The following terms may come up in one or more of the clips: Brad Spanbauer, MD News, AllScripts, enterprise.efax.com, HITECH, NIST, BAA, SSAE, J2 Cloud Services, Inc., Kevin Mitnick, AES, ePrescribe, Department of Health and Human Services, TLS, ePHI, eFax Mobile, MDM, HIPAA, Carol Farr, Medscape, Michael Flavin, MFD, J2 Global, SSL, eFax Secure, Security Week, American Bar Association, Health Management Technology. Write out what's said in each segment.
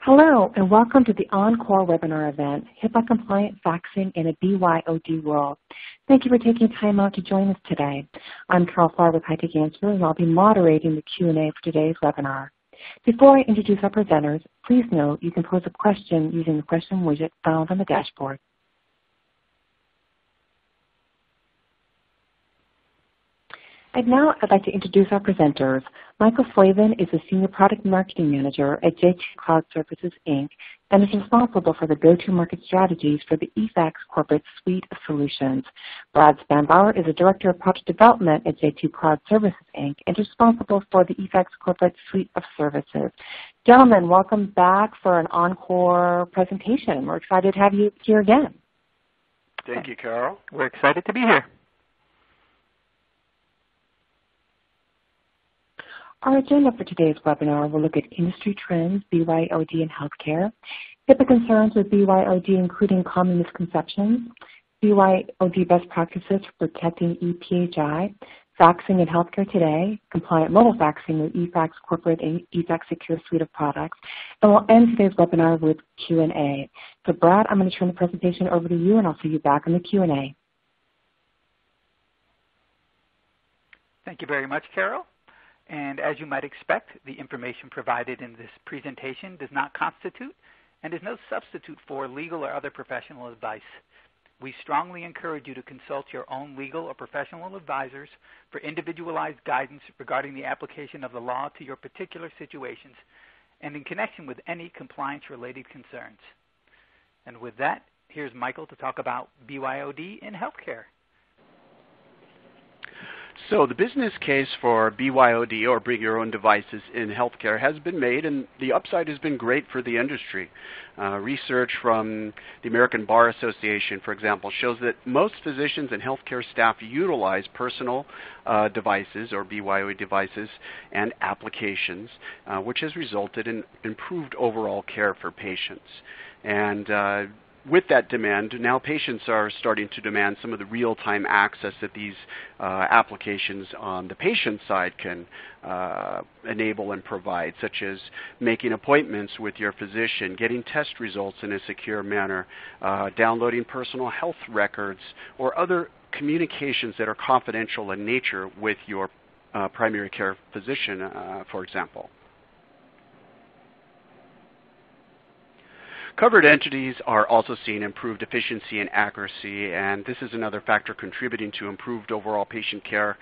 Hello, and welcome to the Encore webinar event, HIPAA Compliant Faxing in a BYOD World. Thank you for taking time out to join us today. I'm Carol Farr with HITECH Answer, and I'll be moderating the Q&A for today's webinar. Before I introduce our presenters, please note you can pose a question using the question widget found on the dashboard. And now I'd like to introduce our presenters. Michael Flavin is the Senior Product Marketing Manager at J2 Cloud Services, Inc., and is responsible for the go-to-market strategies for the eFax Corporate Suite of Solutions. Brad Spanbauer is the Director of Product Development at J2 Cloud Services, Inc., and is responsible for the eFax Corporate Suite of Services. Gentlemen, welcome back for an encore presentation. We're excited to have you here again. Thank you, Carol. We're excited to be here. Our agenda for today's webinar will look at industry trends, BYOD, and healthcare, HIPAA concerns with BYOD, including common misconceptions, BYOD best practices for protecting ePHI, faxing in healthcare today, compliant mobile faxing with eFax Corporate and eFax Secure suite of products, and we'll end today's webinar with Q&A. So, Brad, I'm going to turn the presentation over to you, and I'll see you back on the Q&A. Thank you very much, Carol. And as you might expect, the information provided in this presentation does not constitute and is no substitute for legal or other professional advice. We strongly encourage you to consult your own legal or professional advisors for individualized guidance regarding the application of the law to your particular situations and in connection with any compliance-related concerns. And with that, here's Michael to talk about BYOD in healthcare. So the business case for BYOD, or bring your own devices, in healthcare has been made, and the upside has been great for the industry. Research from the American Bar Association, for example, shows that most physicians and healthcare staff utilize personal devices, or BYOD devices, and applications, which has resulted in improved overall care for patients. And with that demand, now patients are starting to demand some of the real-time access that these applications on the patient side can enable and provide, such as making appointments with your physician, getting test results in a secure manner, downloading personal health records, or other communications that are confidential in nature with your primary care physician, for example. Covered entities are also seeing improved efficiency and accuracy, and this is another factor contributing to improved overall patient care.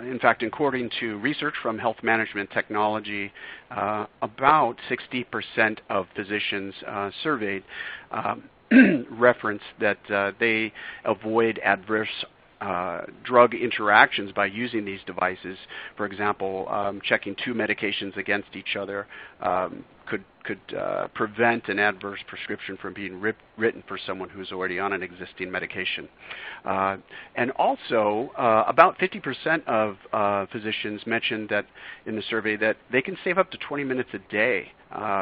In fact, according to research from Health Management Technology, about 60% of physicians surveyed reference that they avoid adverse drug interactions by using these devices. For example, checking two medications against each other could prevent an adverse prescription from being written for someone who's already on an existing medication. And also, about 50% of physicians mentioned that in the survey that they can save up to 20 minutes a day,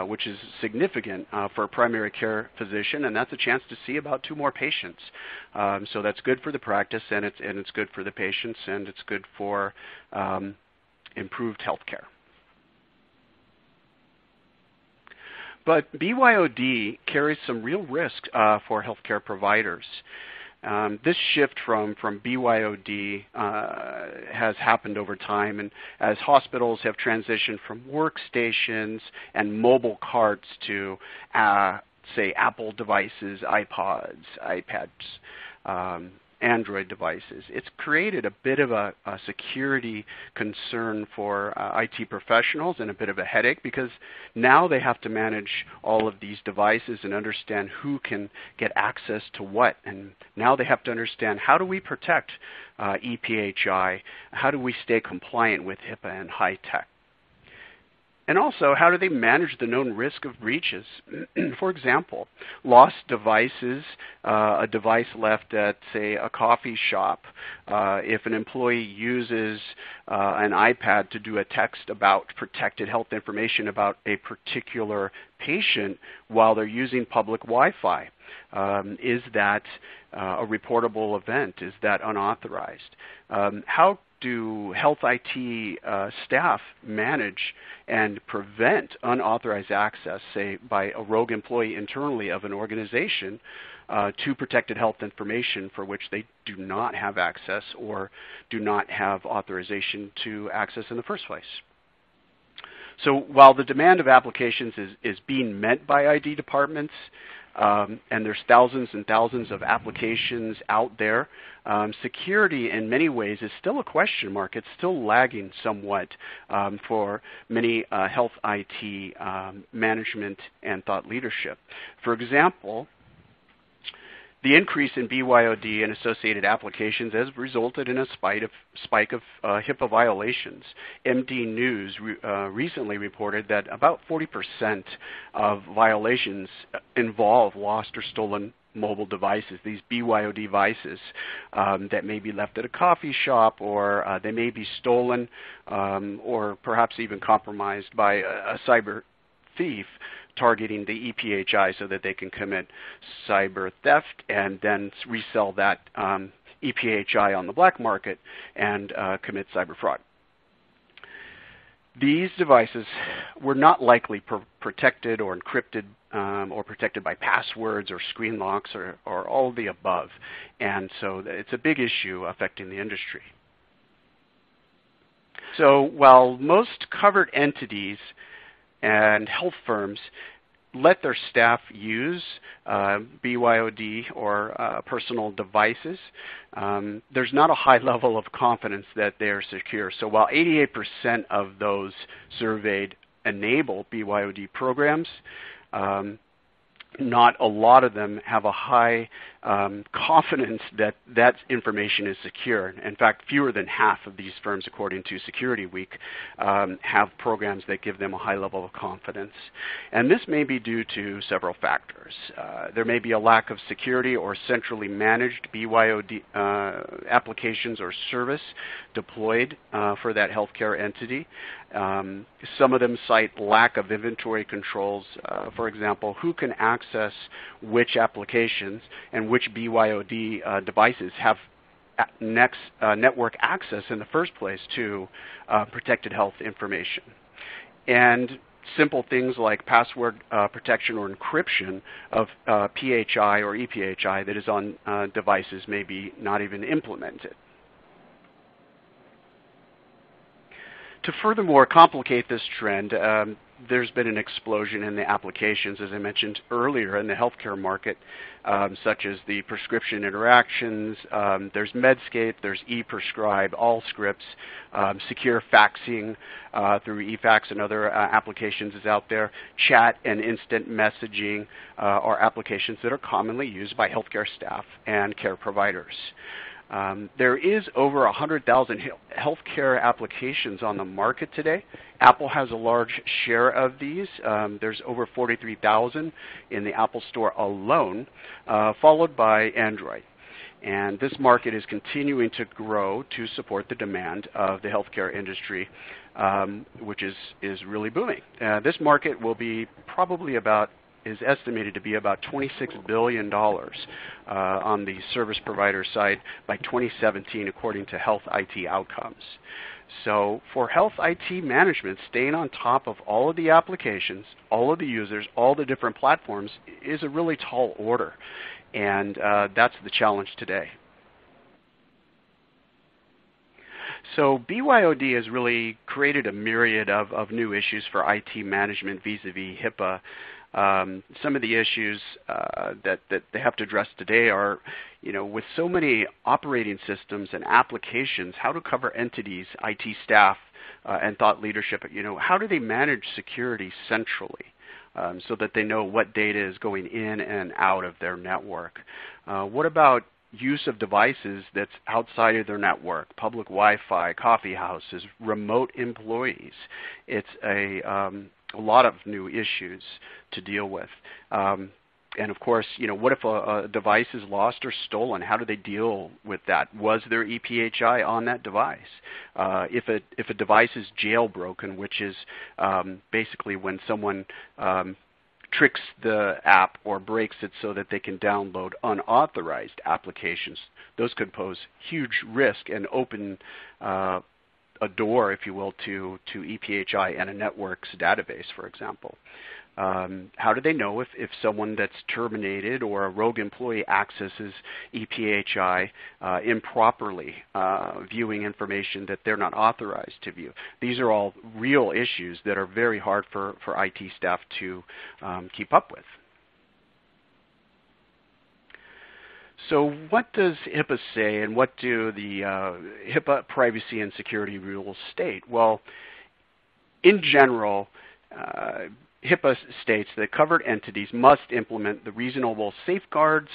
which is significant for a primary care physician, and that's a chance to see about 2 more patients. So that's good for the practice, and it's good for the patients, and it's good for improved health care. But BYOD carries some real risk for healthcare providers. This shift from BYOD has happened over time, and as hospitals have transitioned from workstations and mobile carts to, say, Apple devices, iPods, iPads, Android devices, it's created a bit of a security concern for IT professionals and a bit of a headache, because now they have to manage all of these devices and understand who can get access to what. And now they have to understand, how do we protect ePHI? How do we stay compliant with HIPAA and HITECH? And also, how do they manage the known risk of breaches? For example, lost devices, a device left at, say, a coffee shop. If an employee uses an iPad to do a text about protected health information about a particular patient while they're using public Wi-Fi, is that a reportable event? Is that unauthorized? How do health IT staff manage and prevent unauthorized access, say, by a rogue employee internally of an organization to protected health information for which they do not have access or do not have authorization to access in the first place? So while the demand of applications is being met by ID departments, and there's thousands and thousands of applications out there, security in many ways is still a question mark. It's still lagging somewhat for many health IT management and thought leadership. For example, the increase in BYOD and associated applications has resulted in a spike of HIPAA violations. MD News recently reported that about 40% of violations involve lost or stolen mobile devices, these BYOD devices that may be left at a coffee shop, or they may be stolen or perhaps even compromised by a cyber thief targeting the ePHI so that they can commit cyber theft and then resell that ePHI on the black market and commit cyber fraud. These devices were not likely protected or encrypted or protected by passwords or screen locks or all of the above. And so it's a big issue affecting the industry. So while most covered entities and health firms let their staff use BYOD or personal devices, there's not a high level of confidence that they are secure. So while 88% of those surveyed enable BYOD programs, not a lot of them have a high confidence that that information is secure. In fact, fewer than half of these firms, according to Security Week, have programs that give them a high level of confidence. And this may be due to several factors. There may be a lack of security or centrally managed BYOD applications or service deployed for that healthcare entity. Some of them cite lack of inventory controls, for example, who can access which applications and which BYOD devices have network access in the first place to protected health information. And simple things like password protection or encryption of PHI or ePHI that is on devices may be not even implemented. To furthermore complicate this trend, there's been an explosion in the applications, as I mentioned earlier, in the healthcare market, such as the prescription interactions. There's Medscape, there's ePrescribe, AllScripts, secure faxing through eFax and other applications is out there. Chat and instant messaging are applications that are commonly used by healthcare staff and care providers. There is over 100,000 healthcare applications on the market today. Apple has a large share of these. There's over 43,000 in the Apple Store alone, followed by Android. And this market is continuing to grow to support the demand of the healthcare industry, which is really booming. This market will be probably is estimated to be about $26 billion on the service provider side by 2017, according to Health IT Outcomes. So for health IT management, staying on top of all of the applications, all of the users, all the different platforms is a really tall order, and that's the challenge today. So BYOD has really created a myriad of new issues for IT management vis-a-vis HIPAA. Some of the issues that they have to address today are, with so many operating systems and applications, how to cover entities, IT staff, and thought leadership, how do they manage security centrally so that they know what data is going in and out of their network? What about use of devices that's outside of their network, public Wi-Fi, coffee houses, remote employees? It's a lot of new issues to deal with. And of course, what if a device is lost or stolen? How do they deal with that? Was there ePHI on that device? If a device is jailbroken, which is basically when someone tricks the app or breaks it so that they can download unauthorized applications, those could pose huge risk and open a door, if you will, to ePHI and a network's database, for example. How do they know if someone that's terminated or a rogue employee accesses ePHI improperly, viewing information that they're not authorized to view? These are all real issues that are very hard for IT staff to keep up with. So what does HIPAA say, and what do the HIPAA privacy and security rules state? Well, in general, HIPAA states that covered entities must implement the reasonable safeguards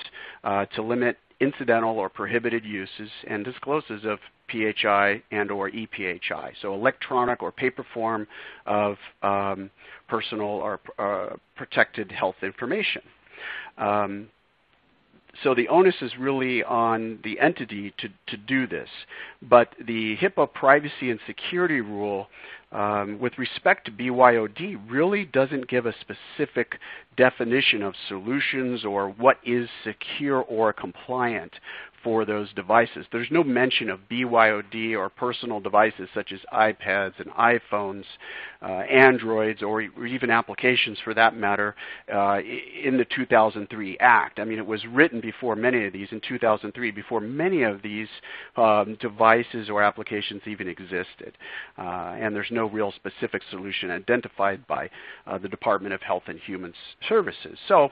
to limit incidental or prohibited uses and discloses of PHI and or ePHI, so electronic or paper form of personal or protected health information. So the onus is really on the entity to do this. But the HIPAA privacy and security rule with respect to BYOD really doesn't give a specific definition of solutions or what is secure or compliant for those devices. There's no mention of BYOD or personal devices such as iPads and iPhones, Androids, or even applications for that matter in the 2003 Act. I mean, it was written before many of these in 2003, before many of these devices or applications even existed. And there's no real specific solution identified by the Department of Health and Human Services. So,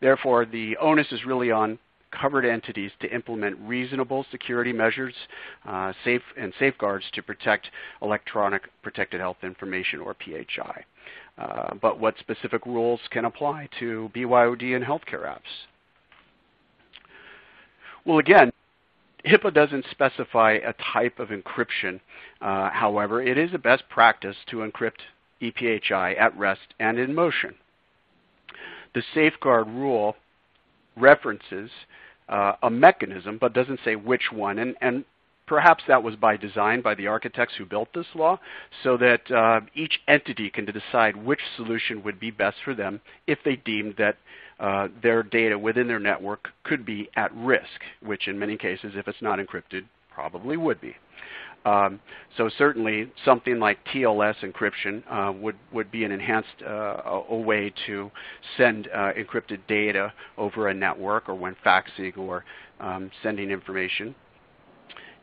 therefore, the onus is really on covered entities to implement reasonable security measures safeguards to protect electronic protected health information, or PHI. But what specific rules can apply to BYOD and healthcare apps? Well, again, HIPAA doesn't specify a type of encryption. However, it is a best practice to encrypt ePHI at rest and in motion. The safeguard rule references a mechanism, but doesn't say which one. And perhaps that was by design by the architects who built this law, so that each entity can decide which solution would be best for them if they deemed that their data within their network could be at risk, which in many cases, if it's not encrypted, probably would be. So certainly something like TLS encryption would be an enhanced a way to send encrypted data over a network, or when faxing or sending information.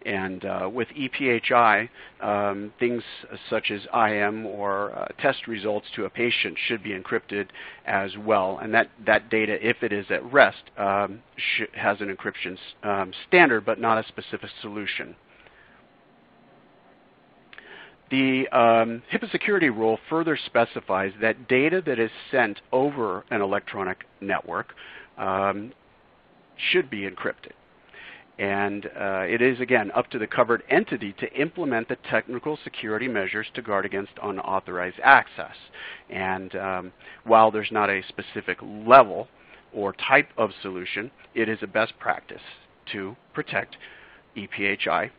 And with ePHI, things such as IM or test results to a patient should be encrypted as well. And that data, if it is at rest, has an encryption standard, but not a specific solution. The HIPAA security rule further specifies that data that is sent over an electronic network should be encrypted. And it is, again, up to the covered entity to implement the technical security measures to guard against unauthorized access. And while there's not a specific level or type of solution, it is a best practice to protect ePHI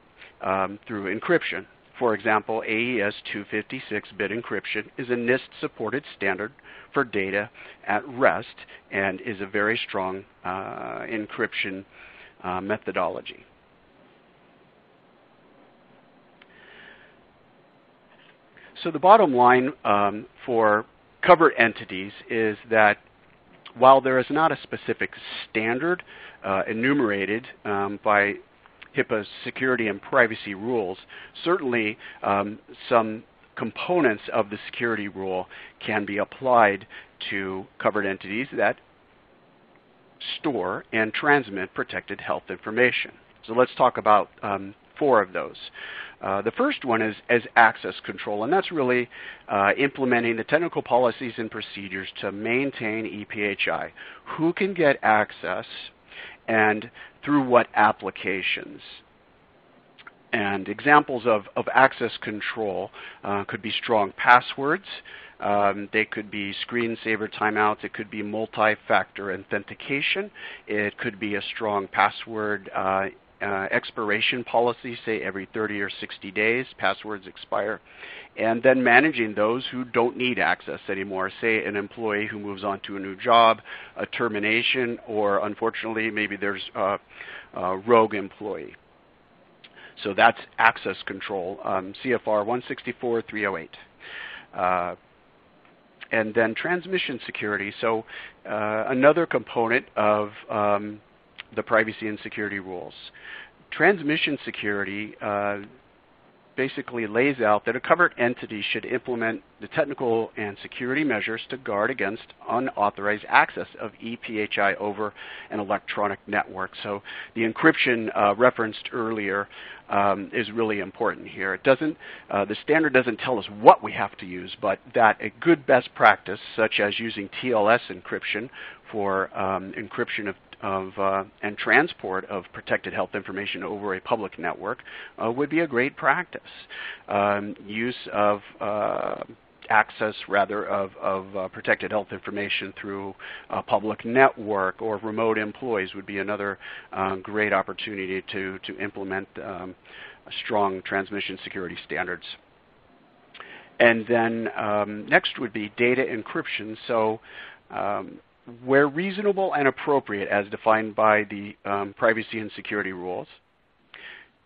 through encryption. For example, AES 256-bit encryption is a NIST-supported standard for data at rest and is a very strong encryption methodology. So the bottom line for covered entities is that while there is not a specific standard enumerated by HIPAA's security and privacy rules, certainly some components of the security rule can be applied to covered entities that store and transmit protected health information. So let's talk about four of those. The first one is access control, and that's really implementing the technical policies and procedures to maintain ePHI. Who can get access, and through what applications? And examples of access control could be strong passwords, they could be screensaver timeouts, it could be multi-factor authentication, it could be a strong password expiration policy, say every 30 or 60 days, passwords expire, and then managing those who don't need access anymore, say an employee who moves on to a new job, a termination, or unfortunately maybe there's a rogue employee. So that's access control, CFR 164-308. And then transmission security. So another component of the privacy and security rules. Transmission security basically lays out that a covered entity should implement the technical and security measures to guard against unauthorized access of ePHI over an electronic network. So the encryption referenced earlier is really important here. It doesn't, the standard doesn't tell us what we have to use, but that a good best practice, such as using TLS encryption for encryption and transport of protected health information over a public network would be a great practice. Use of access, rather, of protected health information through a public network or remote employees would be another great opportunity to implement strong transmission security standards. And then next would be data encryption. So where reasonable and appropriate as defined by the privacy and security rules,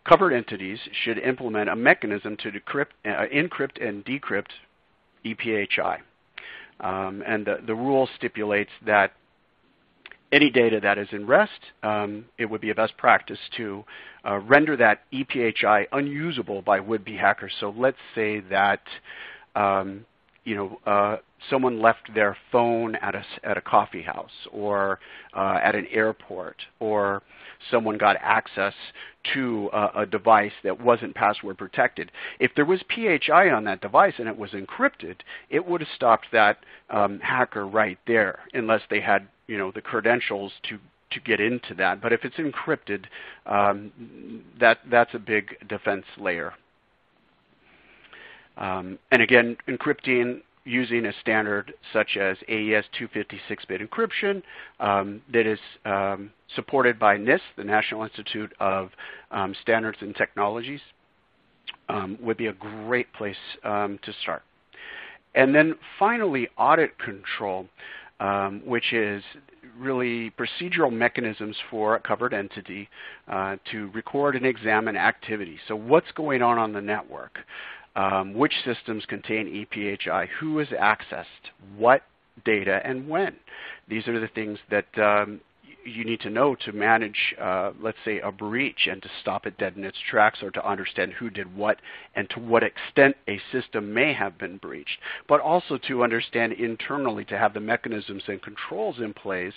covered entities should implement a mechanism to decrypt, encrypt and decrypt ePHI. And the rule stipulates that any data that is in rest, it would be a best practice to render that ePHI unusable by would-be hackers. So let's say that someone left their phone at a coffee house or at an airport, or someone got access to a device that wasn't password protected. If there was PHI on that device and it was encrypted, it would have stopped that hacker right there, unless they had, you know, the credentials to get into that. But if it's encrypted, that's a big defense layer. And again, encrypting using a standard such as AES 256-bit encryption that is supported by NIST, the National Institute of Standards and Technologies, would be a great place to start. And then finally, audit control, which is really procedural mechanisms for a covered entity to record and examine activity. So what's going on the network? Which systems contain ePHI, who is accessed, what data, and when. These are the things that you need to know to manage, let's say, a breach and to stop it dead in its tracks, or to understand who did what and to what extent a system may have been breached, but also to understand internally, to have the mechanisms and controls in place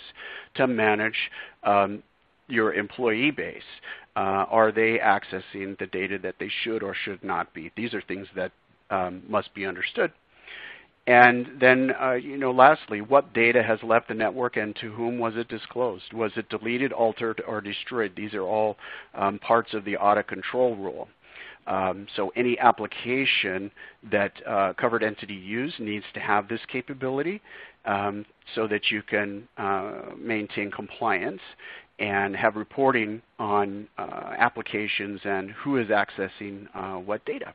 to manage your employee base. Are they accessing the data that they should or should not be? These are things that must be understood. And then, lastly, what data has left the network and to whom was it disclosed? Was it deleted, altered, or destroyed? These are all parts of the audit control rule. So any application that covered entity use needs to have this capability so that you can maintain compliance and have reporting on applications and who is accessing what data.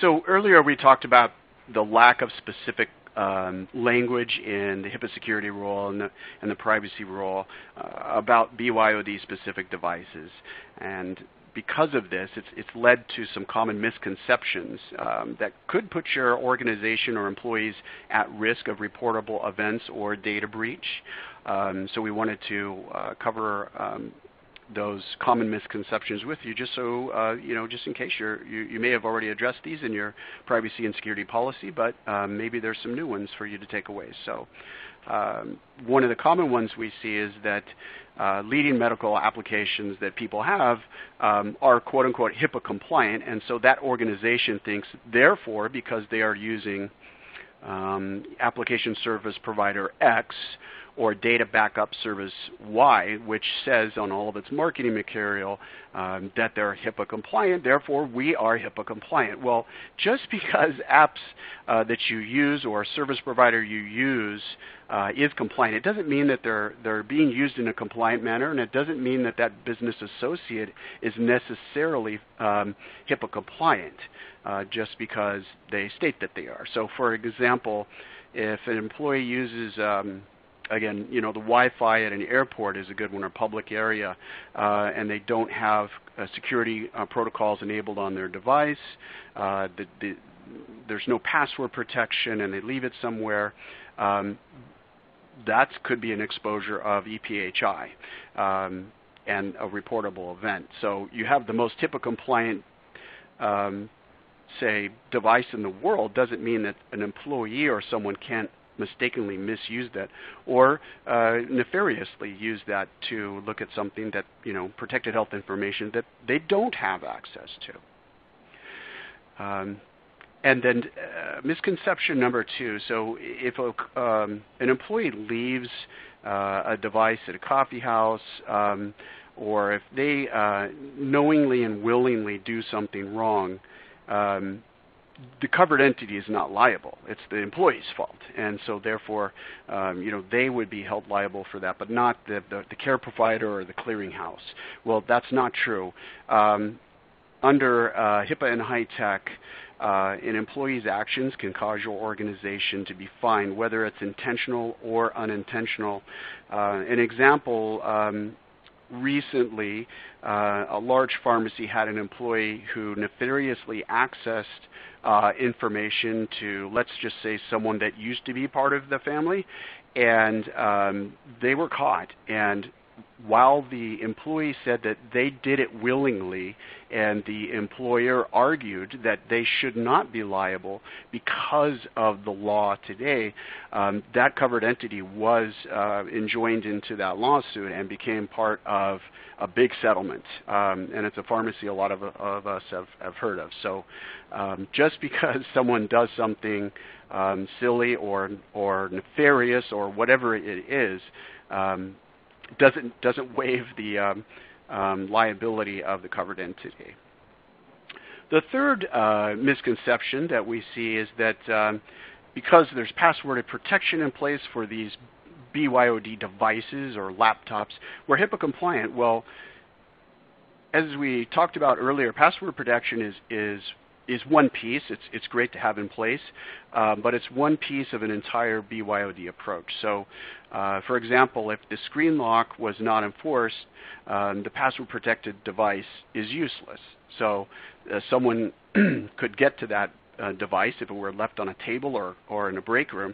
So earlier we talked about the lack of specific language in the HIPAA security rule and the privacy rule about BYOD specific devices. And because of this, it's led to some common misconceptions that could put your organization or employees at risk of reportable events or data breach. So we wanted to cover those common misconceptions with you, just so just in case you may have already addressed these in your privacy and security policy, but maybe there's some new ones for you to take away. So one of the common ones we see is that leading medical applications that people have are quote-unquote HIPAA compliant, and so that organization thinks, therefore, because they are using application service provider X or data backup service Y, which says on all of its marketing material that they're HIPAA compliant, therefore we are HIPAA compliant. Well, just because apps that you use or a service provider you use is compliant, it doesn't mean that they're being used in a compliant manner, and it doesn't mean that that business associate is necessarily HIPAA compliant just because they state that they are. So, for example, if an employee uses again, you know, the Wi-Fi at an airport is a good one, or public area, and they don't have security protocols enabled on their device, there's no password protection, and they leave it somewhere, that could be an exposure of ePHI and a reportable event. So you have the most HIPAA-compliant say device in the world, doesn't mean that an employee or someone can't mistakenly misuse that or nefariously use that to look at something that, you know, protected health information that they don't have access to. And then misconception number two. So if an employee leaves a device at a coffee house, or if they knowingly and willingly do something wrong, the covered entity is not liable. It's the employee's fault, and so therefore, you know, they would be held liable for that, but not the care provider or the clearinghouse. Well, that's not true. Under HIPAA and HITECH, an employee's actions can cause your organization to be fined, whether it's intentional or unintentional. An example, recently, a large pharmacy had an employee who nefariously accessed information to, let's just say, someone that used to be part of the family, and they were caught. And while the employee said that they did it willingly, and the employer argued that they should not be liable because of the law today, that covered entity was enjoined into that lawsuit and became part of a big settlement. And it's a pharmacy a lot of us have heard of. So just because someone does something silly or nefarious or whatever it is, doesn't waive the liability of the covered entity. The third misconception that we see is that because there's password protection in place for these BYOD devices or laptops, we're HIPAA compliant. Well, as we talked about earlier, password protection is one piece. It's great to have in place, but it's one piece of an entire BYOD approach. So, for example, if the screen lock was not enforced, the password-protected device is useless. So someone could get to that device if it were left on a table or in a break room,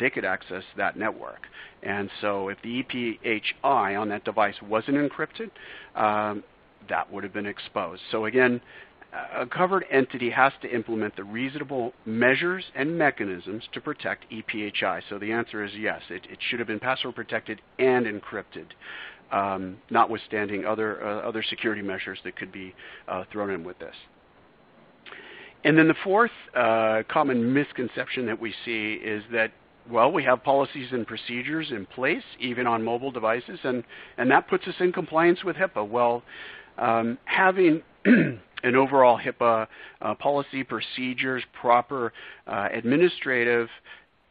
they could access that network. And so if the ePHI on that device wasn't encrypted, that would have been exposed. So again, a covered entity has to implement the reasonable measures and mechanisms to protect ePHI. So the answer is yes, it should have been password protected and encrypted, notwithstanding other security measures that could be thrown in with this. And then the fourth common misconception that we see is that, well, we have policies and procedures in place, even on mobile devices, and that puts us in compliance with HIPAA. Well, having an overall HIPAA policy, procedures, proper administrative,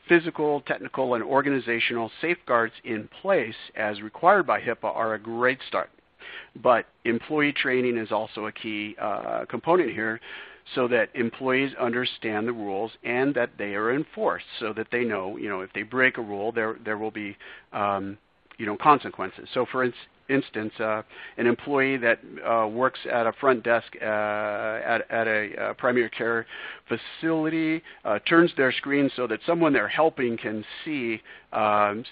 physical, technical, and organizational safeguards in place as required by HIPAA are a great start. But employee training is also a key component here so that employees understand the rules and that they are enforced so that they know, you know, if they break a rule, there will be, you know, consequences. So for instance, an employee that works at a front desk at a primary care facility turns their screen so that someone they're helping can see,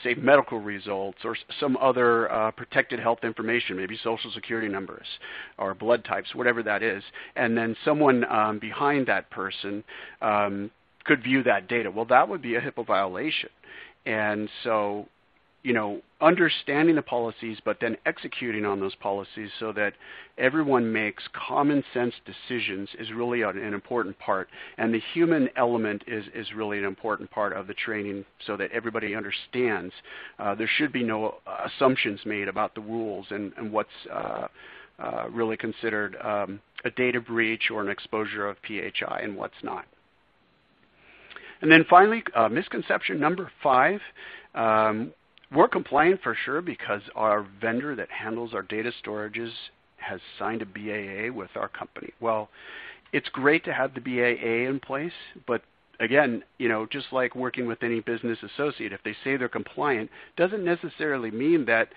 say, medical results or some other protected health information, maybe social security numbers or blood types, whatever that is, and then someone behind that person could view that data. Well, that would be a HIPAA violation. And so you know, understanding the policies, but then executing on those policies so that everyone makes common sense decisions is really an important part. And the human element is really an important part of the training so that everybody understands. There should be no assumptions made about the rules and what's really considered a data breach or an exposure of PHI and what's not. And then finally, misconception number 5. We're compliant for sure because our vendor that handles our data storages has signed a BAA with our company. Well, it's great to have the BAA in place, but again, you know, just like working with any business associate, if they say they're compliant, doesn't necessarily mean that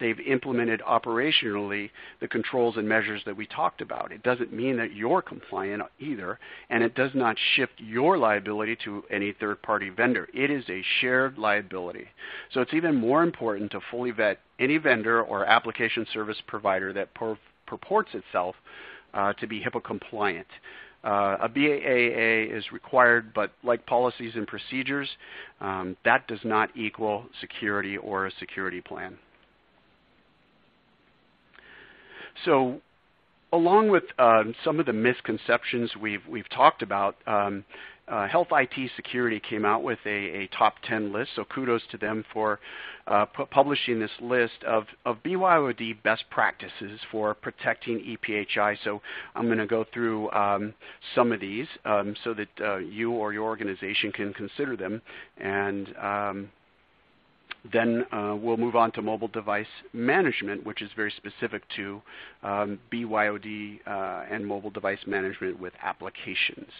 they've implemented operationally the controls and measures that we talked about. It doesn't mean that you're compliant either, and it does not shift your liability to any third-party vendor. It is a shared liability. So it's even more important to fully vet any vendor or application service provider that purports itself to be HIPAA compliant. A BAA is required, but like policies and procedures, that does not equal security or a security plan. So along with some of the misconceptions we've talked about, Health IT Security came out with a top 10 list, so kudos to them for publishing this list of BYOD best practices for protecting ePHI. So I'm going to go through some of these so that you or your organization can consider them, and then we'll move on to mobile device management, which is very specific to BYOD and mobile device management with applications.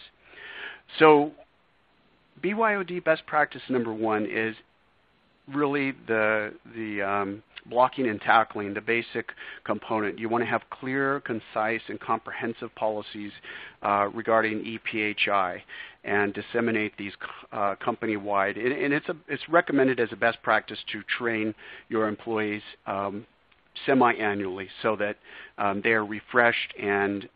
So BYOD best practice number 1 is really the blocking and tackling, the basic component. You want to have clear, concise, and comprehensive policies regarding ePHI and disseminate these company-wide. And it's recommended as a best practice to train your employees semi-annually so that they are refreshed and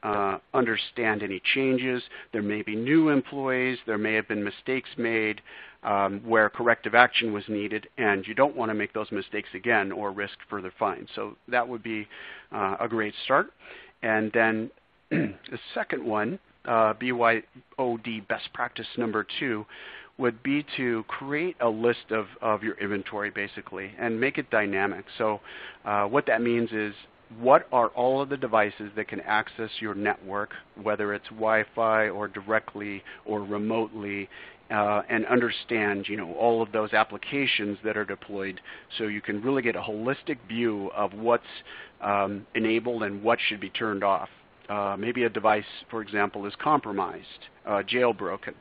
understand any changes. There may be new employees. There may have been mistakes made where corrective action was needed, and you don't want to make those mistakes again or risk further fines. So that would be a great start. And then the second one, BYOD best practice number 2, would be to create a list of your inventory, basically, and make it dynamic. So what that means is, what are all of the devices that can access your network, whether it's Wi-Fi or directly or remotely, and understand, you know, all of those applications that are deployed, so you can really get a holistic view of what's enabled and what should be turned off. Maybe a device, for example, is compromised, jailbroken.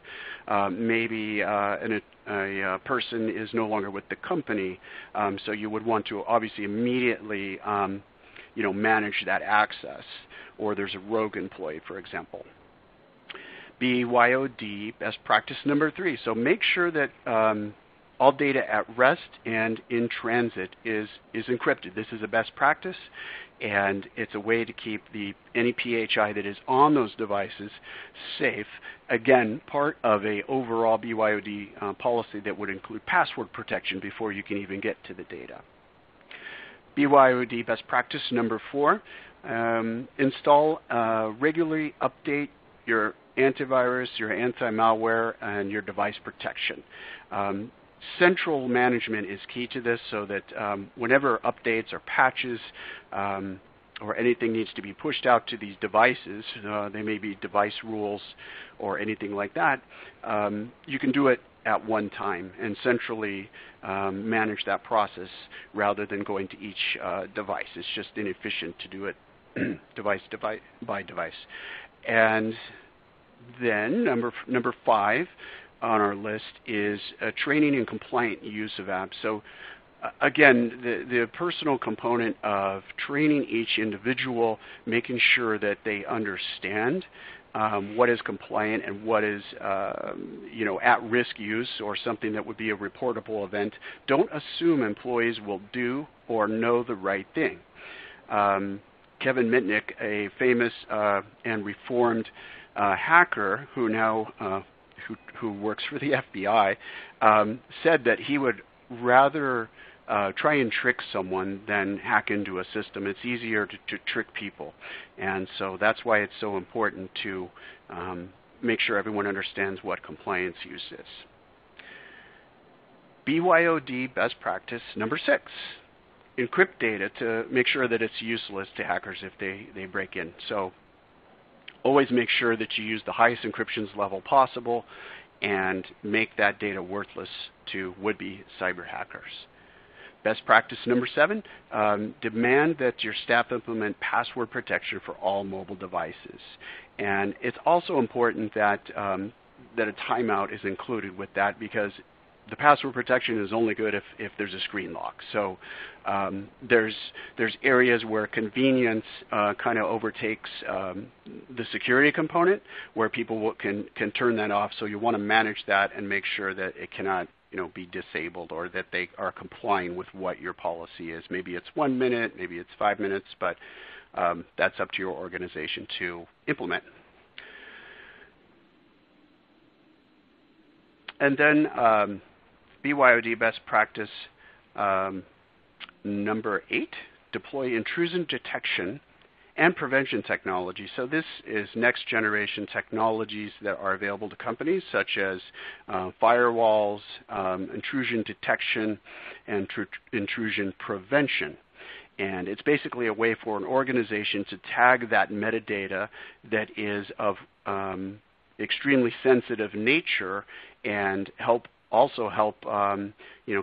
Maybe a person is no longer with the company, so you would want to obviously immediately you know, manage that access, or there's a rogue employee, for example. BYOD best practice number 3. So make sure that all data at rest and in transit is encrypted. This is a best practice, and it's a way to keep any PHI that is on those devices safe. Again, part of a overall BYOD policy that would include password protection before you can even get to the data. BYOD best practice number 4, install, regularly update your antivirus, your anti-malware, and your device protection. Central management is key to this, so that whenever updates or patches or anything needs to be pushed out to these devices, they may be device rules or anything like that, you can do it at one time and centrally manage that process rather than going to each device. It's just inefficient to do it device by device. And then number 5 on our list is training and compliant use of apps. So again, the personal component of training each individual, making sure that they understand what is compliant and what is you know, at-risk use or something that would be a reportable event. Don't assume employees will do or know the right thing. Kevin Mitnick, a famous and reformed hacker who now who works for the FBI, said that he would rather try and trick someone than hack into a system. It's easier to trick people. And so that's why it's so important to make sure everyone understands what compliance use is. BYOD best practice number 6. Encrypt data to make sure that it's useless to hackers if they break in. So always make sure that you use the highest encryptions level possible and make that data worthless to would-be cyber hackers. Best practice number 7, demand that your staff implement password protection for all mobile devices. And it's also important that, that a timeout is included with that, because the password protection is only good if there's a screen lock. So there's areas where convenience kind of overtakes the security component, where people can turn that off. So you want to manage that and make sure that it cannot be disabled, or that they are complying with what your policy is. Maybe it's 1 minute, maybe it's 5 minutes, but that's up to your organization to implement. And then BYOD best practice number 8, deploy intrusion detection and prevention technology. So this is next generation technologies that are available to companies, such as firewalls, intrusion detection, and intrusion prevention. And it's basically a way for an organization to tag that metadata that is of extremely sensitive nature, and help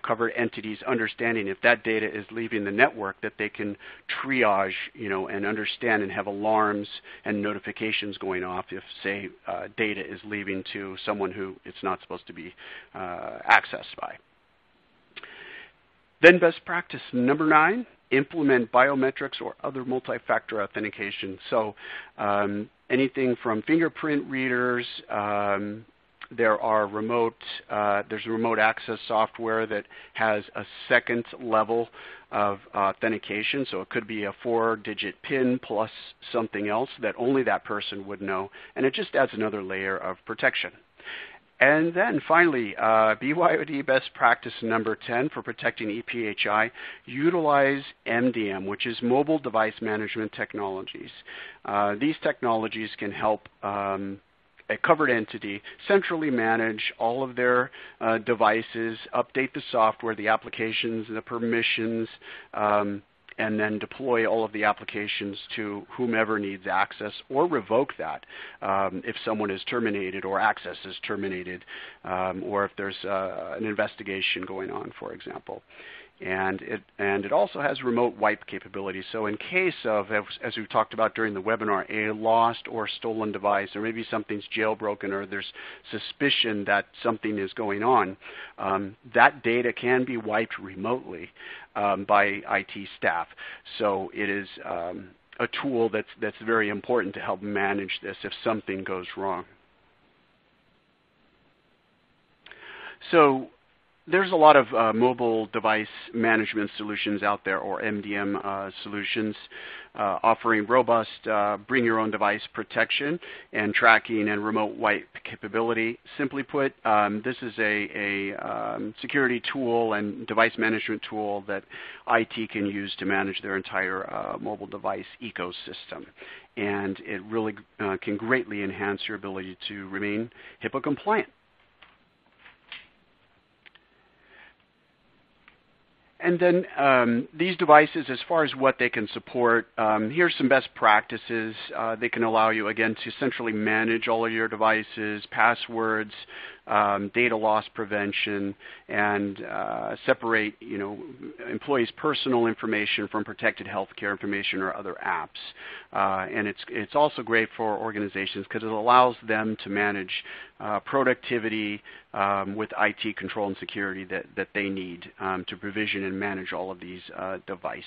cover entities understanding if that data is leaving the network, that they can triage, and understand and have alarms and notifications going off if, say, data is leaving to someone who it's not supposed to be accessed by. Then best practice number 9, implement biometrics or other multi-factor authentication. So anything from fingerprint readers, there's remote access software that has a second level of authentication. So it could be a 4-digit PIN plus something else that only that person would know. And it just adds another layer of protection. And then finally, BYOD best practice number 10 for protecting ePHI, utilize MDM, which is mobile device management technologies. These technologies can help a covered entity centrally manage all of their devices, update the software, the applications, the permissions, and then deploy all of the applications to whomever needs access, or revoke that if someone is terminated or access is terminated, or if there's an investigation going on, for example. And it also has remote wipe capability. So in case of, as we've talked about during the webinar, a lost or stolen device, or maybe something's jailbroken, or there's suspicion that something is going on, that data can be wiped remotely by IT staff. So it is a tool that's very important to help manage this if something goes wrong. So there's a lot of mobile device management solutions out there, or MDM solutions, offering robust bring-your-own-device protection and tracking and remote wipe capability. Simply put, this is a security tool and device management tool that IT can use to manage their entire mobile device ecosystem. And it really can greatly enhance your ability to remain HIPAA compliant. And then these devices, as far as what they can support, here's some best practices. They can allow you, again, to centrally manage all of your devices, passwords, data loss prevention, and separate, employees' personal information from protected healthcare information or other apps. And it's also great for organizations because it allows them to manage productivity with IT control and security that they need to provision and manage all of these devices.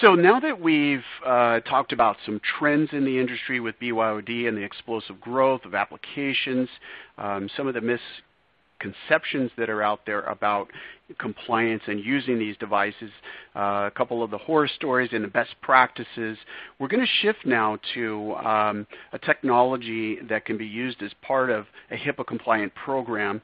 So now that we've talked about some trends in the industry with BYOD and the explosive growth of applications, some of the conceptions that are out there about compliance and using these devices, a couple of the horror stories and the best practices. We're going to shift now to a technology that can be used as part of a HIPAA-compliant program,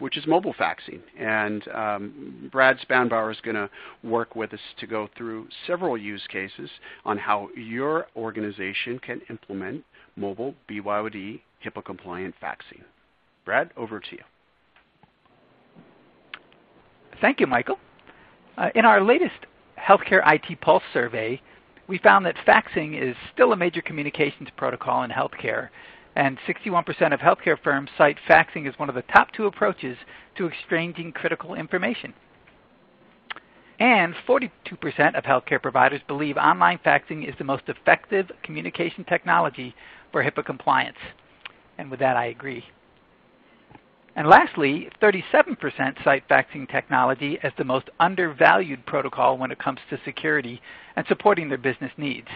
which is mobile faxing. And Brad Spanbauer is going to work with us to go through several use cases on how your organization can implement mobile BYOD HIPAA-compliant faxing. Brad, over to you. Thank you, Michael. In our latest Healthcare IT Pulse survey, we found that faxing is still a major communications protocol in healthcare, and 61% of healthcare firms cite faxing as one of the top two approaches to exchanging critical information. And 42% of healthcare providers believe online faxing is the most effective communication technology for HIPAA compliance. And with that, I agree. And lastly, 37% cite faxing technology as the most undervalued protocol when it comes to security and supporting their business needs.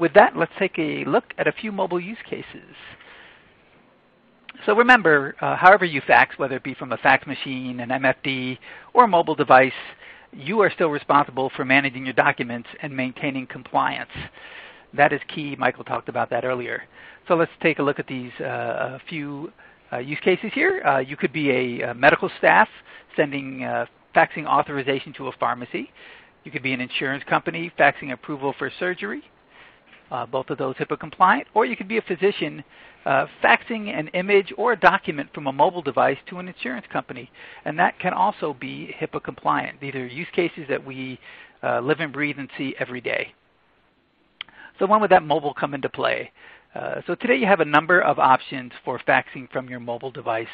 With that, let's take a look at a few mobile use cases. So remember, however you fax, whether it be from a fax machine, an MFD, or a mobile device, you are still responsible for managing your documents and maintaining compliance. That is key. Michael talked about that earlier. So let's take a look at these use cases here. You could be a medical staff sending faxing authorization to a pharmacy. You could be an insurance company faxing approval for surgery, both of those HIPAA compliant. Or you could be a physician faxing an image or a document from a mobile device to an insurance company. And that can also be HIPAA compliant. These are use cases that we live and breathe and see every day. So when would that mobile come into play? So today you have a number of options for faxing from your mobile device.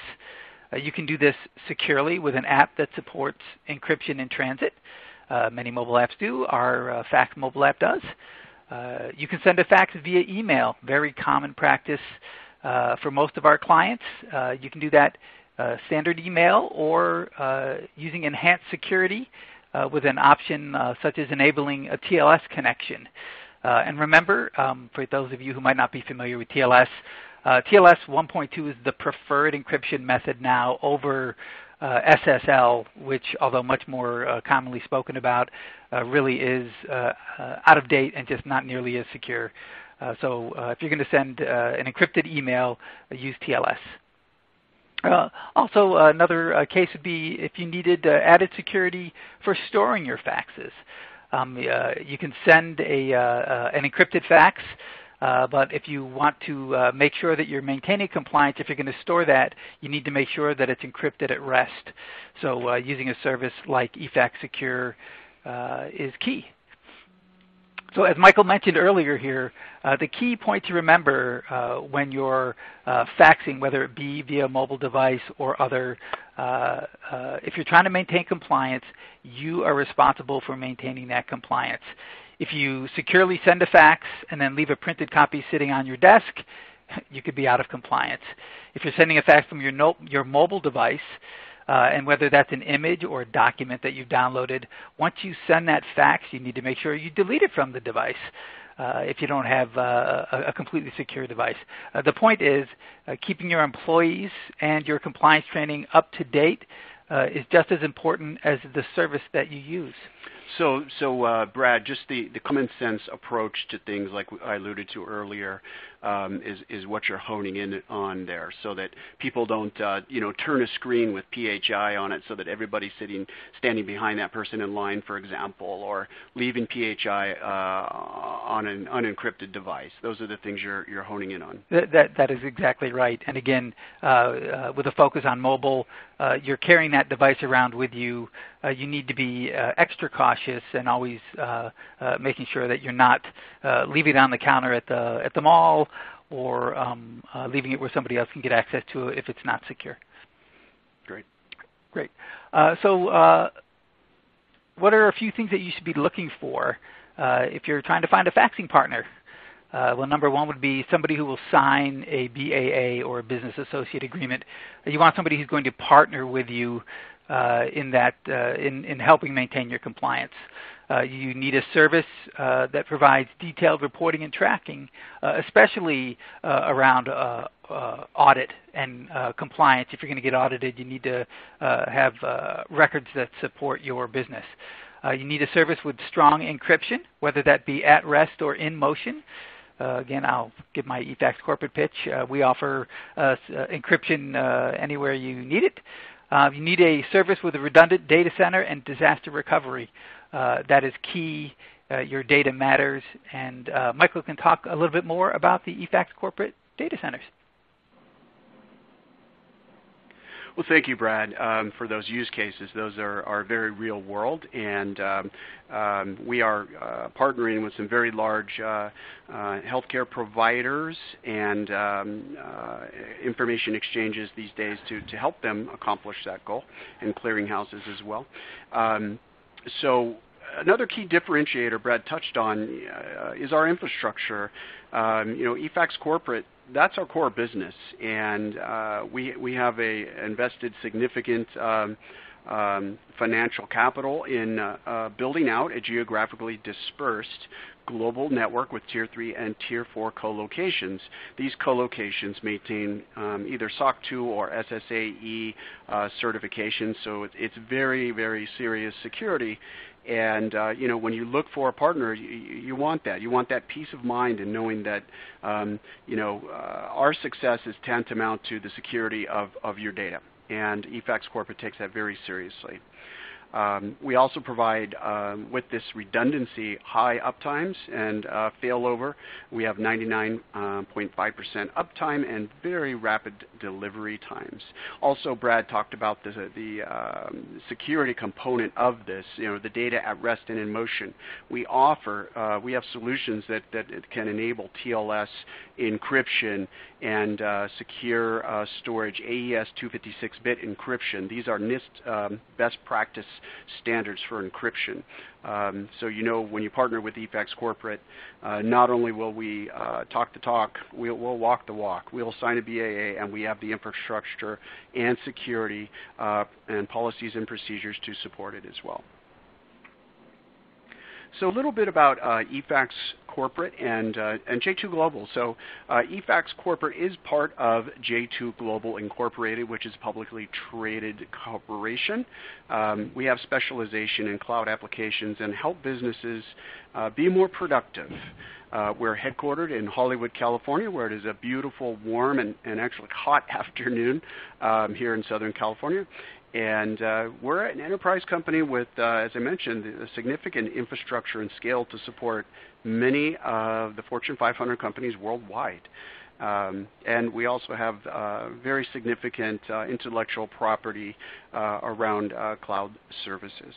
You can do this securely with an app that supports encryption in transit. Many mobile apps do. Our fax mobile app does. You can send a fax via email, very common practice for most of our clients. You can do that standard email or using enhanced security with an option such as enabling a TLS connection. And remember, for those of you who might not be familiar with TLS, TLS 1.2 is the preferred encryption method now over SSL, which, although much more commonly spoken about, really is out of date and just not nearly as secure. So if you're going to send an encrypted email, use TLS. Also, another case would be if you needed added security for storing your faxes. You can send an encrypted fax, but if you want to make sure that you're maintaining compliance, if you're going to store that, you need to make sure that it's encrypted at rest. So using a service like eFax Secure is key. So as Michael mentioned earlier here, the key point to remember when you're faxing, whether it be via mobile device or other, if you're trying to maintain compliance, you are responsible for maintaining that compliance. If you securely send a fax and then leave a printed copy sitting on your desk, you could be out of compliance. If you're sending a fax from your mobile device, and whether that's an image or a document that you've downloaded, once you send that fax, you need to make sure you delete it from the device if you don't have a completely secure device. The point is keeping your employees and your compliance training up to date is just as important as the service that you use. So Brad, just the common sense approach to things like I alluded to earlier is what you're honing in on there, so that people don't turn a screen with PHI on it so that everybody's standing behind that person in line, for example, or leaving PHI on an unencrypted device. Those are the things you're honing in on. That is exactly right. And again, with a focus on mobile, you're carrying that device around with you. You need to be extra cautious and always making sure that you're not leaving it on the counter at the mall or leaving it where somebody else can get access to it if it's not secure. Great. So what are a few things that you should be looking for if you're trying to find a faxing partner? Well, number one would be somebody who will sign a BAA or a business associate agreement. You want somebody who's going to partner with you in helping maintain your compliance. You need a service that provides detailed reporting and tracking, especially around audit and compliance. If you're going to get audited, you need to have records that support your business. You need a service with strong encryption, whether that be at rest or in motion. Again, I'll give my eFax corporate pitch. We offer encryption anywhere you need it. You need a service with a redundant data center and disaster recovery. That is key. Your data matters. And Michael can talk a little bit more about the eFax corporate data centers. Well, thank you, Brad, for those use cases. Those are very real world, and we are partnering with some very large healthcare providers and information exchanges these days to help them accomplish that goal, and clearinghouses as well. So another key differentiator Brad touched on is our infrastructure. eFax Corporate, that's our core business, and we have invested significant financial capital in building out a geographically dispersed global network with Tier 3 and Tier 4 co-locations. These co-locations maintain either SOC 2 or SSAE certifications, so it's very, very serious security. And when you look for a partner, you want that. You want that peace of mind in knowing that our success is tantamount to the security of your data. And eFax Corporate takes that very seriously. We also provide, with this redundancy, high uptimes and failover. We have 99.5% uptime and very rapid delivery times. Also, Brad talked about the security component of this, the data at rest and in motion. We offer, we have solutions that can enable TLS encryption and secure storage, AES 256-bit encryption. These are NIST best practice standards for encryption. So when you partner with eFax Corporate, not only will we talk the talk, we'll walk the walk. We'll sign a BAA, and we have the infrastructure and security and policies and procedures to support it as well. So a little bit about eFax Corporate and J2 Global. So eFax Corporate is part of J2 Global Incorporated, which is a publicly traded corporation. We have specialization in cloud applications and help businesses be more productive. We're headquartered in Hollywood, California, where it is a beautiful, warm, and actually hot afternoon here in Southern California. And we're an enterprise company with, as I mentioned, a significant infrastructure and scale to support many of the Fortune 500 companies worldwide. And we also have very significant intellectual property around cloud services.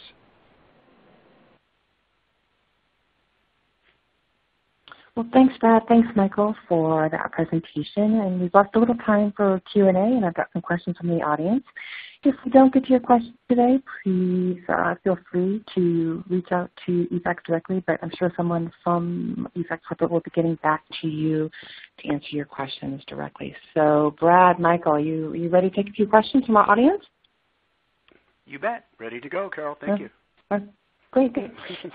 Well, thanks, Brad. Thanks, Michael, for that presentation. And we've left a little time for Q&A, and I've got some questions from the audience. If we don't get to your question today, please feel free to reach out to eFax directly, but I'm sure someone from eFax Corporate will be getting back to you to answer your questions directly. So, Brad, Michael, are you ready to take a few questions from our audience? You bet. Ready to go, Carol. Thank you. Great.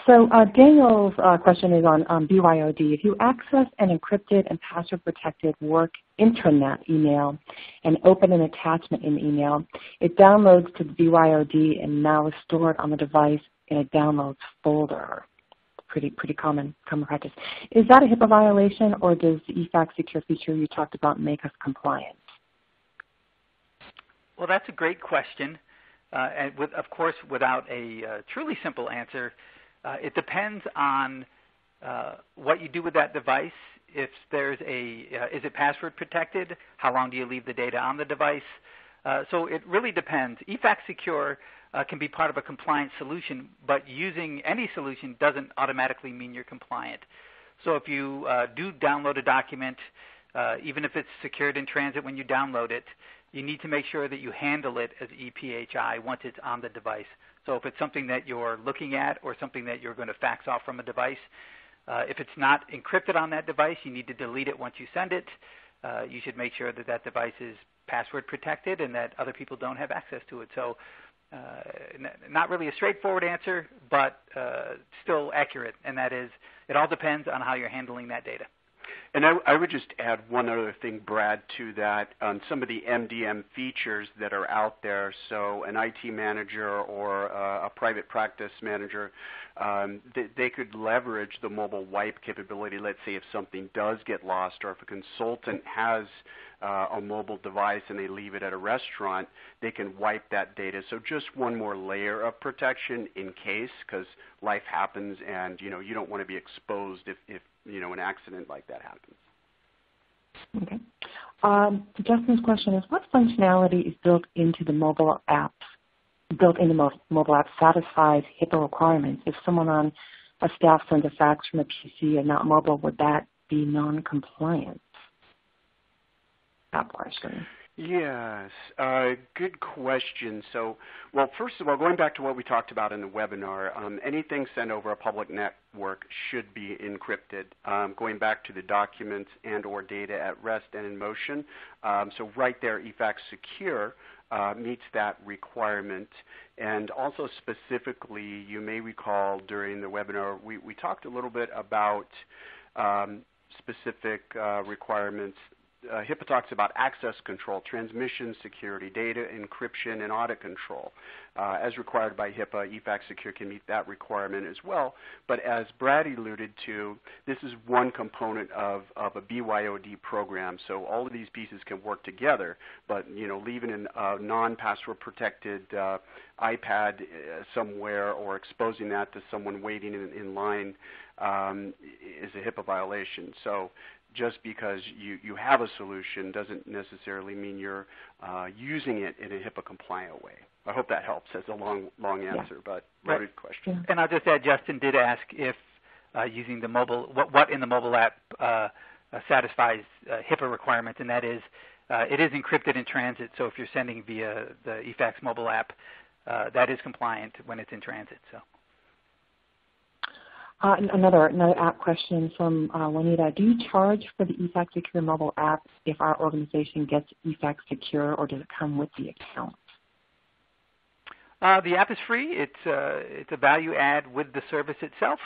So Daniel's question is on BYOD. If you access an encrypted and password-protected work intranet email and open an attachment in the email, it downloads to the BYOD and now is stored on the device in a downloads folder. Pretty common practice. Is that a HIPAA violation, or does the eFax Secure feature you talked about make us compliant? Well, that's a great question. And of course, without a truly simple answer, it depends on what you do with that device. If there's is it password protected? How long do you leave the data on the device? So it really depends. eFax Secure can be part of a compliant solution, but using any solution doesn't automatically mean you're compliant. So if you do download a document, even if it's secured in transit when you download it, you need to make sure that you handle it as ePHI once it's on the device. So if it's something that you're looking at or something that you're going to fax off from a device, if it's not encrypted on that device, you need to delete it once you send it. You should make sure that that device is password protected and that other people don't have access to it. So not really a straightforward answer, but still accurate, and that is it all depends on how you're handling that data. And I would just add one other thing, Brad, to that. Some of the MDM features that are out there, so an IT manager or a private practice manager, they could leverage the mobile wipe capability, let's say if something does get lost or if a consultant has a mobile device and they leave it at a restaurant, they can wipe that data. So just one more layer of protection in case, because life happens and, you know, you don't want to be exposed if you know, an accident like that happens. Okay. Justin's question is, what functionality is built into the mobile apps, satisfies HIPAA requirements? If someone on a staff sends a fax from a PC and not mobile, would that be non-compliant? That question. Yes, good question. So, well, first of all, going back to what we talked about in the webinar, anything sent over a public network should be encrypted, going back to the documents and or data at rest and in motion. So right there, eFax Secure meets that requirement. And also specifically, you may recall during the webinar, we talked a little bit about specific requirements. HIPAA talks about access control, transmission security, data encryption, and audit control. As required by HIPAA, eFax Secure can meet that requirement as well. But as Brad alluded to, this is one component of a BYOD program. So all of these pieces can work together. But, you know, leaving a non-password protected iPad somewhere or exposing that to someone waiting in line is a HIPAA violation. So just because you have a solution doesn't necessarily mean you're using it in a HIPAA-compliant way. I hope that helps. That's a long answer, but loaded question. Yeah. And I'll just add, Justin did ask if using the mobile, what in the mobile app satisfies HIPAA requirements, and that is it is encrypted in transit. So if you're sending via the eFax mobile app, that is compliant when it's in transit. So. Another app question from Juanita. Do you charge for the eFax Secure mobile app if our organization gets eFax Secure, or does it come with the account? The app is free. It's a value add with the service itself.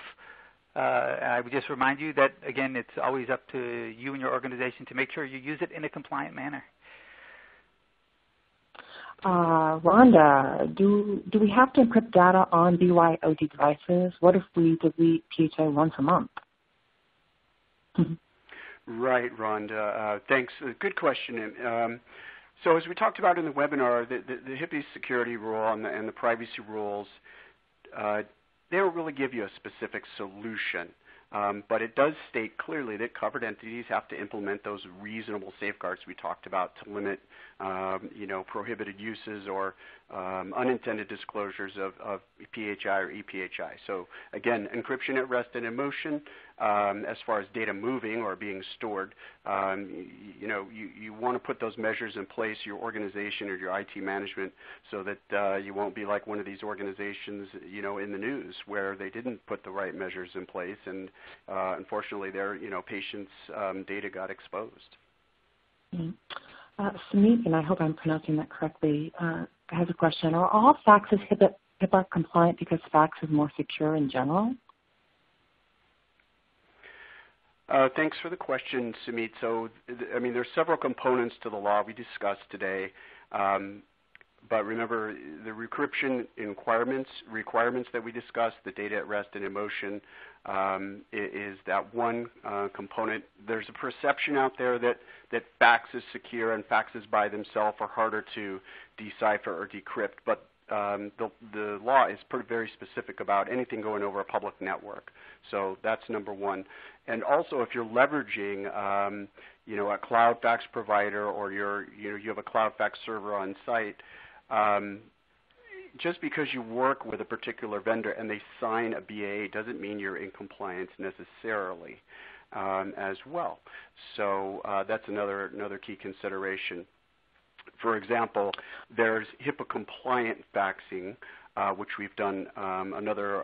I would just remind you that, again, it's always up to you and your organization to make sure you use it in a compliant manner. Rhonda, do we have to encrypt data on BYOD devices? What if we delete PHA once a month? Right, Rhonda. Thanks. Good question. So as we talked about in the webinar, the HIPAA security rule and the privacy rules, they don't really give you a specific solution. But it does state clearly that covered entities have to implement those reasonable safeguards we talked about to limit, you know, prohibited uses or unintended disclosures of PHI or ePHI. So again, encryption at rest and in motion. As far as data moving or being stored, you know, you want to put those measures in place, your organization or your IT management, so that you won't be like one of these organizations, you know, in the news where they didn't put the right measures in place, and unfortunately, their, you know, patients' data got exposed. Mm-hmm. Sumit, and I hope I'm pronouncing that correctly, has a question. Are all faxes HIPAA compliant because fax is more secure in general? Thanks for the question, Sumit. So, I mean, there's several components to the law we discussed today, but remember the encryption requirements that we discussed, the data at rest and in motion, is that one component. There's a perception out there that fax is secure and faxes by themselves are harder to decipher or decrypt, but the law is very specific about anything going over a public network. So that's number one. And also, if you're leveraging, you know, a cloud fax provider, or you have a cloud fax server on site, just because you work with a particular vendor and they sign a BAA doesn't mean you're in compliance necessarily, as well. So that's another key consideration. For example, there's HIPAA-compliant faxing, which we've done another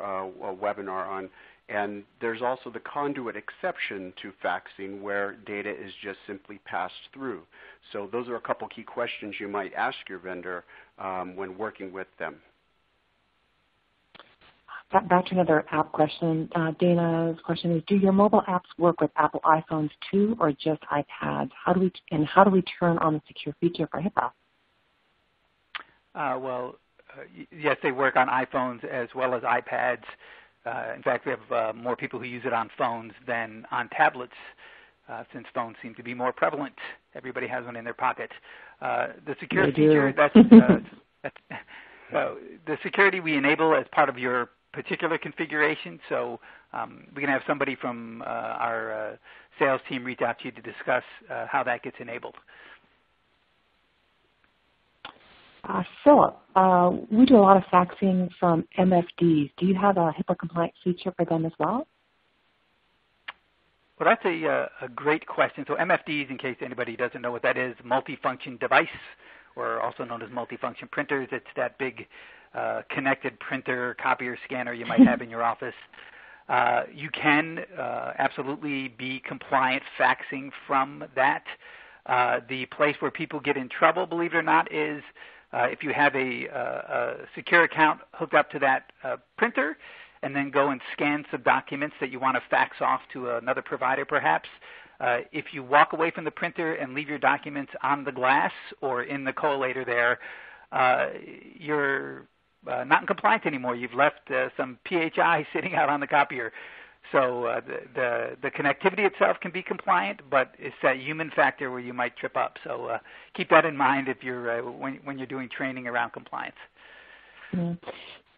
webinar on, and there's also the conduit exception to faxing where data is just simply passed through. So those are a couple key questions you might ask your vendor when working with them. Back to another app question. Dana's question is, do your mobile apps work with Apple iPhones too, or just iPads? How do we turn on the secure feature for HIPAA? Yes, they work on iPhones as well as iPads. In fact, we have more people who use it on phones than on tablets, since phones seem to be more prevalent. Everybody has one in their pocket. The secure feature, the security we enable as part of your particular configuration. So we can have somebody from our sales team reach out to you to discuss how that gets enabled. Philip, we do a lot of faxing from MFDs. Do you have a HIPAA-compliant feature for them as well? Well, that's a great question. So MFDs, in case anybody doesn't know what that is, multifunction device, or also known as multifunction printers. It's that big connected printer, copier, scanner you might have in your office. You can absolutely be compliant faxing from that. The place where people get in trouble, believe it or not, is if you have a secure account hooked up to that printer and then go and scan some documents that you want to fax off to another provider perhaps. If you walk away from the printer and leave your documents on the glass or in the collator there, you're not in compliance anymore. You've left some PHI sitting out on the copier. So the connectivity itself can be compliant, but it's that human factor where you might trip up. So keep that in mind if you're when you're doing training around compliance.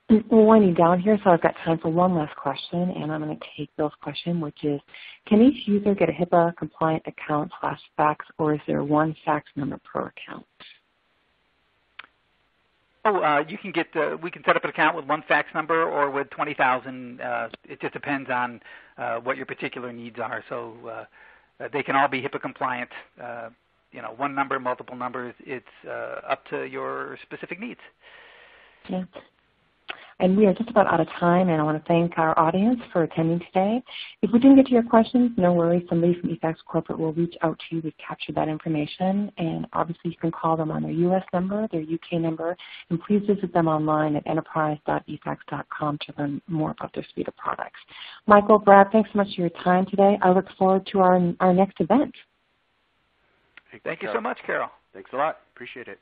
We're winding down here, so I've got time for one last question, and I'm going to take Bill's question, which is, can each user get a HIPAA-compliant account / fax, or is there one fax number per account? Oh, you can get. We can set up an account with one fax number or with 20,000. It just depends on what your particular needs are. So they can all be HIPAA compliant. You know, one number, multiple numbers. It's up to your specific needs. Yeah. And we are just about out of time, and I want to thank our audience for attending today. If we didn't get to your questions, no worries. Somebody from eFax Corporate will reach out to you to capture that information. And obviously, you can call them on their U.S. number, their U.K. number, and please visit them online at enterprise.efax.com to learn more about their suite of products. Michael, Brad, thanks so much for your time today. I look forward to our next event. Thank you so much, Carol. Thanks a lot. Appreciate it.